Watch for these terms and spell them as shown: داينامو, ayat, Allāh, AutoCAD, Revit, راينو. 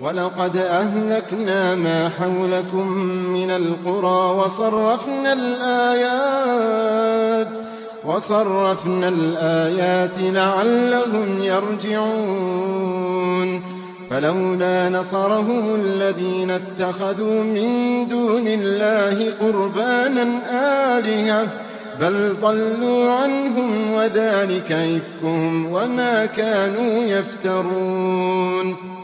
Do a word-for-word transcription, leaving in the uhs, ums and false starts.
ولقد أهلكنا ما حولكم من القرى وصرفنا الآيات وصرفنا الآيات لعلهم يرجعون فلولا نصرهم الذين اتخذوا من دون الله قربانا آلهة بل ضلوا عنهم وذلك إفكهم وما كانوا يفترون